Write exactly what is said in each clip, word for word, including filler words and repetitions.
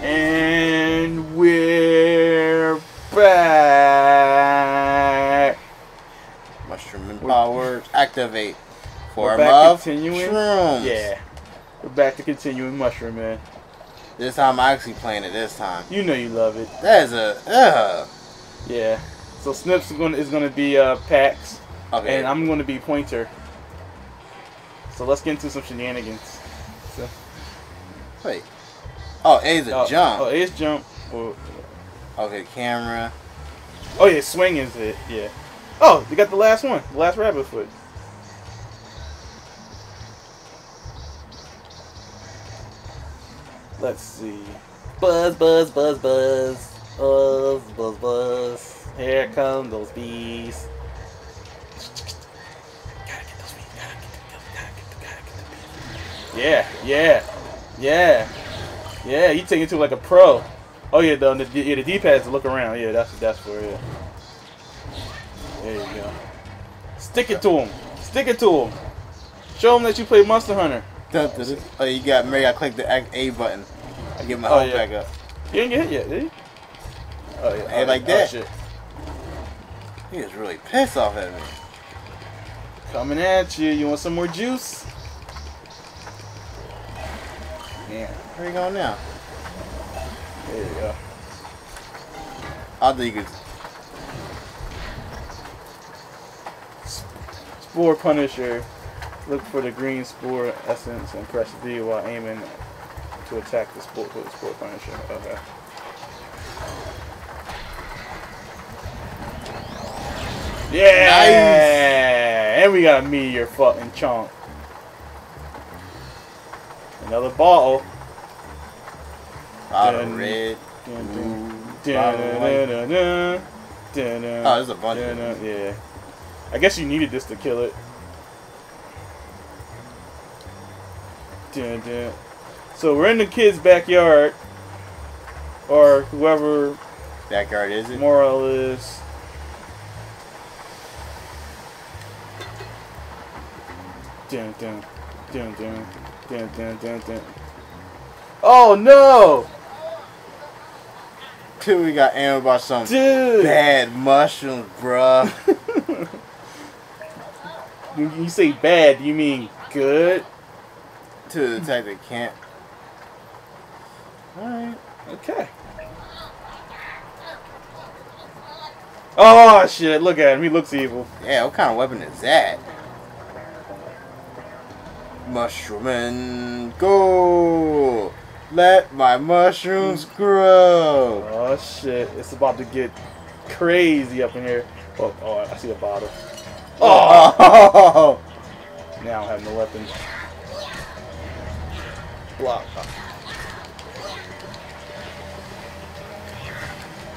And we're back. Mushroom and powers activate. Form of shrooms. Yeah. We're back to continuing Mushroom Man. This time I actually playing it this time. You know you love it. That is a uh. Yeah. So Snipz is gonna is gonna be uh Pax. Okay. And I'm gonna be Pointer. So let's get into some shenanigans. So wait. Oh, A's a oh, jump. Oh, A's jump. Oh. Okay, camera. Oh, yeah, swing is it. Yeah. Oh, they got the last one. The last rabbit foot. Let's see. Buzz, buzz, buzz, buzz. Buzz, buzz, buzz. Here come those bees. Gotta get those bees. Gotta get the, gotta get the, gotta get the bees. Yeah, yeah, yeah. Yeah, you take it to like a pro. Oh yeah, the, the yeah the D-pads look around. Yeah, that's that's for it. Yeah. There you go. Stick it to him. Stick it to him. Show him that you play Monster Hunter. Oh, you got Mary. I clicked the A button. I get my oh, health yeah. back up. You didn't get hit yet, did you? Oh yeah. Hey, oh, like that. Oh, shit. He is really pissed off at me. Coming at you. You want some more juice? Yeah. Where are you going now? There you go. I think it's Spore Punisher. Look for the green spore essence and press D while aiming to attack the spore, the spore Punisher. Okay. Yeah! Nice. And we got a meteor fucking chunk. Another bottle. Out of red. Oh, there's a bunch of them. Yeah. I guess you needed this to kill it. Dun, dun. So we're in the kid's backyard. Or whoever. Backyard is it? Moral is. Dun, dun, dun, dun. Dun, dun, dun, dun. Oh no! Dude, we got aimed by some Dude. bad mushrooms, bruh. When you say bad, you mean good? To attack the camp. Alright, okay. Oh shit, look at him, he looks evil. Yeah, what kind of weapon is that? Mushroom men, go! Let my mushrooms grow! Oh shit, it's about to get crazy up in here. Oh, oh I see a bottle. Oh! Oh. Now I have no weapons. Block.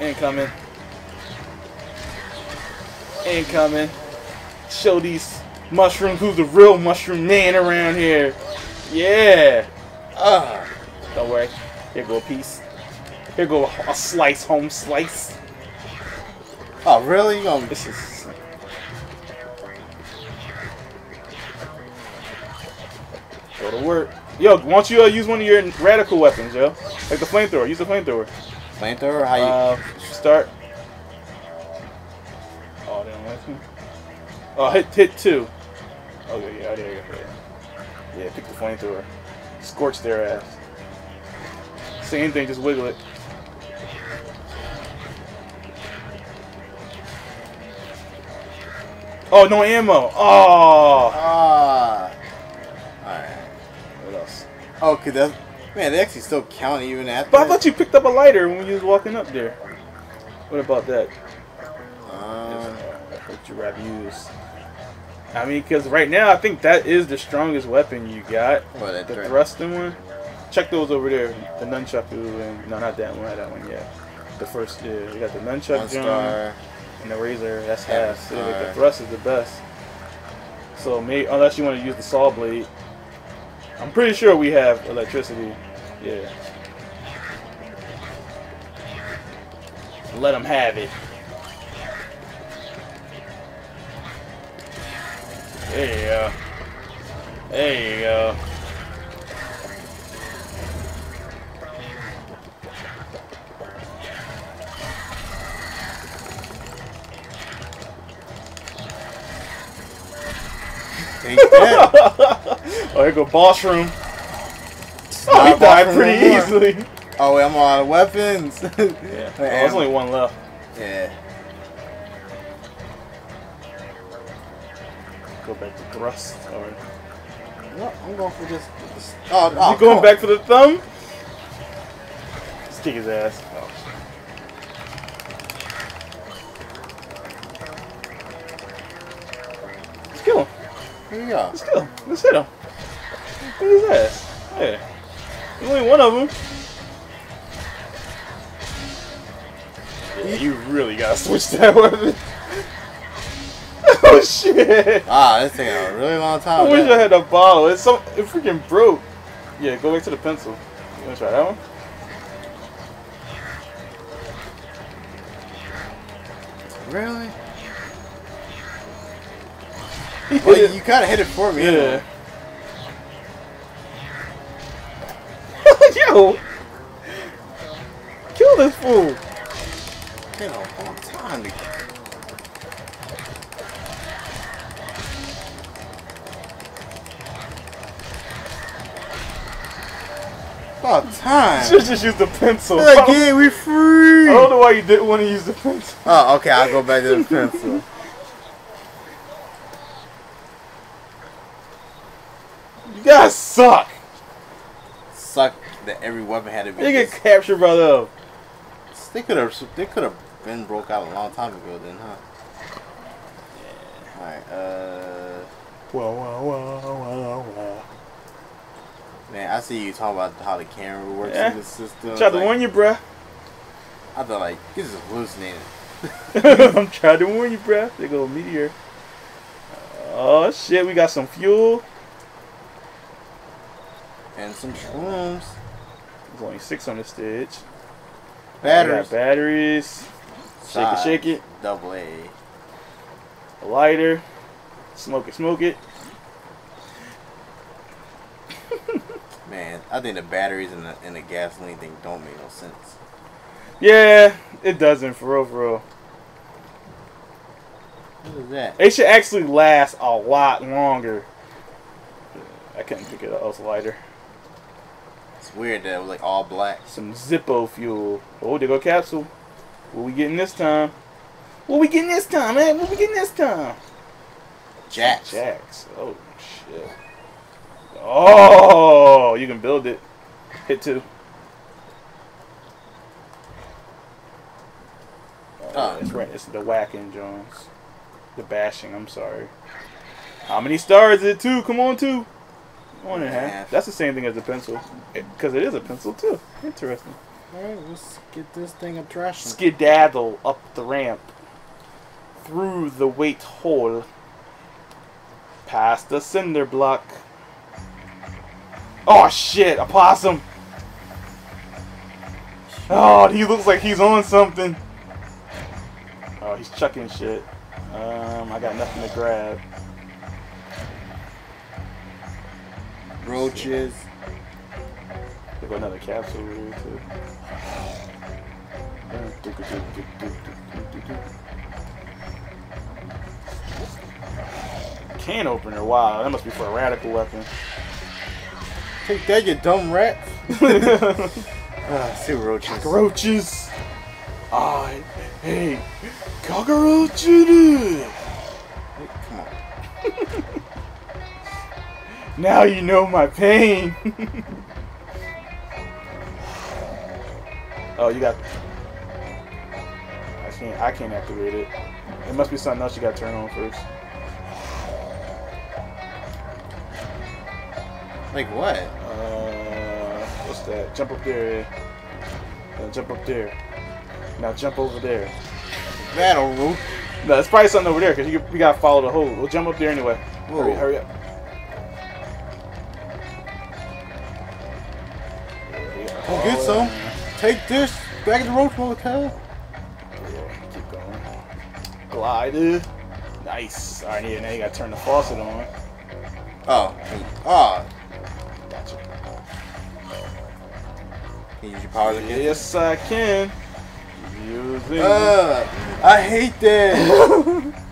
Incoming. Incoming. Show these mushrooms who's the real mushroom man around here. Yeah. Uh, don't worry. Here go a piece. Here go a slice, home slice. Oh, really? Um, this is... Go to work. Yo, why don't you uh, use one of your radical weapons, yo? Like the flamethrower. Use the flamethrower. Flamethrower? How you... Uh, start. Oh, they don't like me. Oh, hit, hit two. Oh, yeah, yeah, there you go. Yeah, pick the flamethrower. Scorch their ass. Same thing, just wiggle it. Oh, no ammo. Oh! Ah! Alright. What else? Oh, because that's... Man, they actually still count even after. But I thought you picked up a lighter when you was walking up there. What about that? Um... What you rather use? I mean, because right now, I think that is the strongest weapon you got. What, that the thrusting one? Check those over there. The nunchaku and... No, not that one. Not that one, yeah. The first... Yeah, you got the nunchuck one jump. Star. And the razor. That's half. So like the thrust is the best. So, maybe, unless you want to use the saw blade. I'm pretty sure we have electricity. Yeah. Let them have it. There you go. There you go. Oh, here go boss room. Oh, he died pretty easily. Oh, wait, I'm all out of weapons. Yeah. Man, well, there's only one left. Yeah. Go back to thrust. All right. No, I'm going for this. this. Oh, oh, you going back for the thumb? Let's kick his ass. Oh. Let's kill him. Here you go. Let's kill him. Let's hit him. Look at his ass. Hey. There's only one of them. Yeah, you really gotta switch that weapon. Oh shit! Ah, this thing had a really long time. I wish I had a bottle. It's so it freaking broke. Yeah, go back to the pencil. You wanna try that one? Really? Well, you kinda hit it for me. Yeah. Yo! Kill this fool! A long time ago. About time. Should just use the pencil. Like, yeah, we free. I don't know why you didn't want to use the pencil. Oh, okay, I'll go back to the pencil. You guys suck. Suck that every weapon had to be. They get captured by them. They could have. They could have. Ben broke out a long time ago then, huh? Yeah. Alright, uh... Whoa, whoa, whoa, whoa, whoa. Man, I see you talking about how the camera works yeah. in this system. Tried to like, warn you, bruh. I thought, like, this is hallucinating. I'm trying to warn you, bruh. There go a meteor. Oh, shit, we got some fuel. And some shrooms. There's only six on this stage. Batteries. Got batteries. Shake it, shake it. Double A. A lighter. Smoke it, smoke it. Man, I think the batteries and the, and the gasoline thing don't make no sense. Yeah, it doesn't, for real, for real. What is that? It should actually last a lot longer. I couldn't think of else lighter. It's weird that it was like all black. Some Zippo fuel. Oh, there go capsule. What we getting this time? What we getting this time, man? What we getting this time? Jacks. Jacks. Oh, shit. Oh, you can build it. Hit two. Oh, uh, it's right. It's the whacking, Jones. The bashing, I'm sorry. How many stars is it? Two. Come on, two. One and a half. That's the same thing as the pencil. Because it, it is a pencil, too. Interesting. Alright, let's get this thing a trash. Skedaddle up the ramp. Through the weight hole. Past the cinder block. Oh, shit! A possum! Oh, he looks like he's on something. Oh, he's chucking shit. Um, I got nothing to grab. Roaches. There go another capsule here too. Can opener, wow, that must be for a radical weapon. Take that, you dumb rat. Ah, see roaches. Cockroaches. I hate cockroaches. Come on. Now you know my pain. Oh, you got. I can't. I can't activate it. There must be something else you got to turn on first. Like what? Uh, what's that? Jump up there. Now jump up there. Now jump over there. That'll root. No, it's probably something over there because you we gotta follow the hole. We'll jump up there anyway. Whoa. Hurry, hurry up. We'll get some. Take this. Back in the road, motel. Yeah, keep going. Glider. Nice. Alright, yeah, now you gotta turn the faucet on. Oh. Oh. Gotcha. Can you use your powers again? Yes, I can. Using uh, I hate that.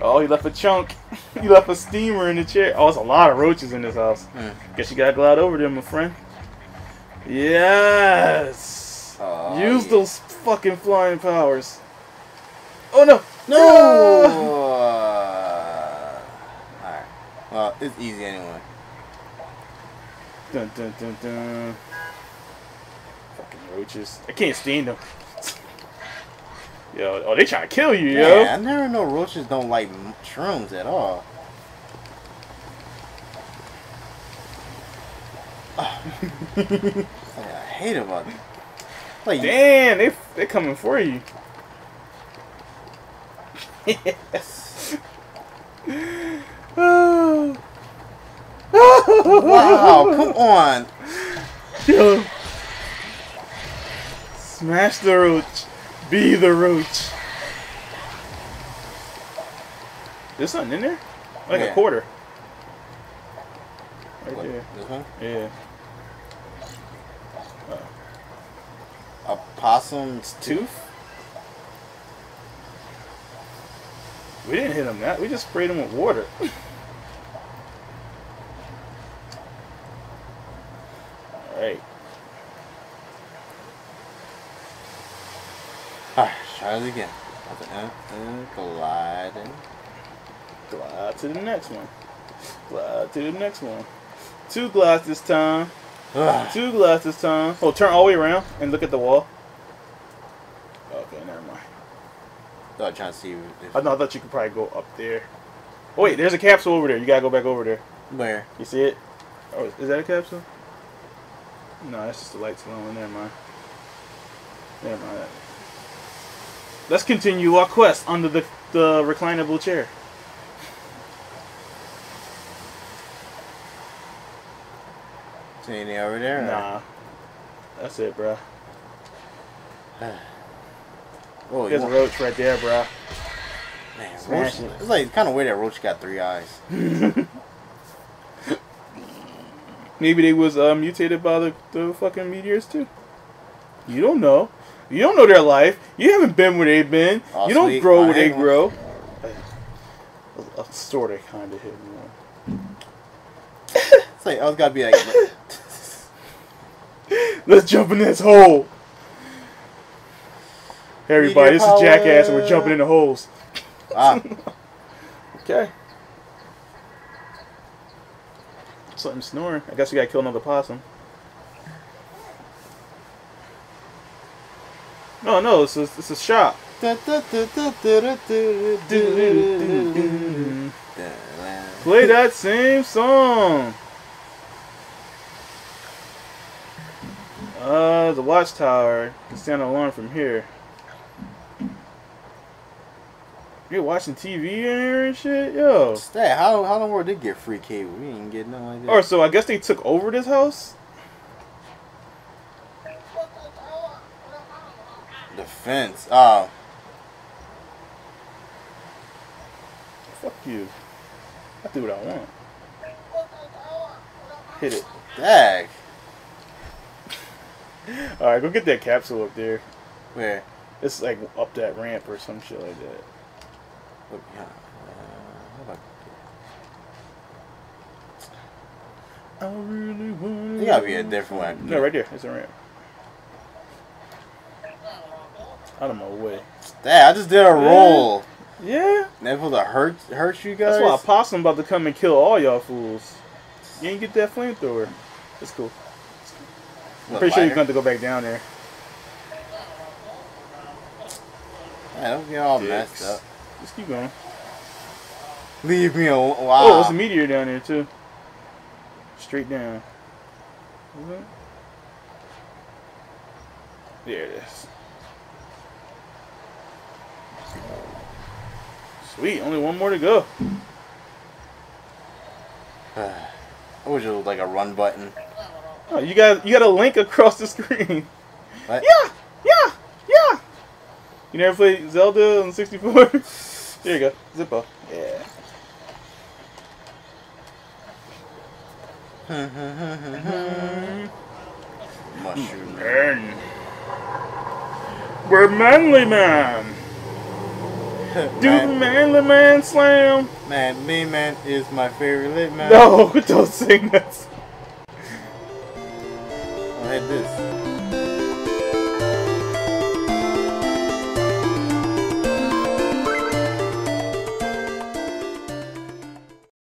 Oh, you left a chunk. You left a steamer in the chair. Oh, there's a lot of roaches in this house. Mm. Guess you gotta glide over there, my friend. Yes. Oh, use yeah. those fucking flying powers. Oh no! No! no. Uh, Alright. Well, it's easy anyway. Dun dun dun dun. Fucking roaches. I can't stand them. Yo, oh, they trying to kill you, yo. Yeah, I never know roaches don't like shrooms at all. Oh. Like, I hate about them. Like, damn, they they coming for you. Yes. Oh. Wow, come on. Yo. Smash the roach. Be the roach. There's something in there? Like yeah. a quarter. Right what, there. This one? Yeah. Uh-oh. A possum's tooth? We didn't hit him that. We just sprayed him with water. Alright. Alright, try it again. Glide. Glide to the next one. Glide to the next one. Two glides this time. Ugh. Two glides this time. Oh, turn all the way around and look at the wall. Okay, never mind. Oh, I'm trying to see. If I, know, I thought you could probably go up there. Oh, wait, there's a capsule over there. You gotta go back over there. Where? You see it? Oh, is that a capsule? No, that's just the lights glowing. Never mind. Never mind. Let's continue our quest under the, the reclinable chair. Is there anything over there? Nah. Or? That's it, bro. Oh, there's a roach right there, bro. Man, roach, it. It's like kind of weird that roach got three eyes. Maybe they was uh, mutated by the, the fucking meteors too. You don't know. You don't know their life. You haven't been where they've been. Oh, you don't sweet. grow where they grow. I, I sort of kind of hit me. It's like I was gotta be like, let's jump in this hole. Hey everybody, this power. is Jackass, and we're jumping in the holes. Ah. Okay. Something snoring. I guess we gotta kill another possum. No, no, it's a, it's a shop. Play that same song. Uh, the watchtower can stand alone from here. You're watching T V in here and shit, yo. Stay. How how the world did get free cable? We didn't get nothing like that. Or so I guess they took over this house. Defense. Oh. Fuck you. I do what I want. Hit it. Dag. Alright, go get that capsule up there. Where? It's like up that ramp or some shit like that. Uh, how about I really want it gotta be a different one. No, right there. It's a ramp. Out of my way. Dad, I just did a yeah. roll. Yeah. That was a hurt hurt you guys. That's why a possum about to come and kill all y'all fools. You ain't get that flamethrower. That's cool. I'm pretty lighter. sure you're going to go back down there. Man, don't get all Dicks. messed up. Just keep going. Leave me alone. Wow. Oh, there's a meteor down there, too. Straight down. What? There it is. Sweet. Only one more to go. I wish it was like a run button. Oh, you got you got a link across the screen. What? Yeah! Yeah! Yeah! You never played Zelda on sixty-four? There you go. Zippo. Yeah. Mushroom Men. We're manly man. Do the manly man slam. Man, me man is my favorite lit man. No, don't sing that. I had this.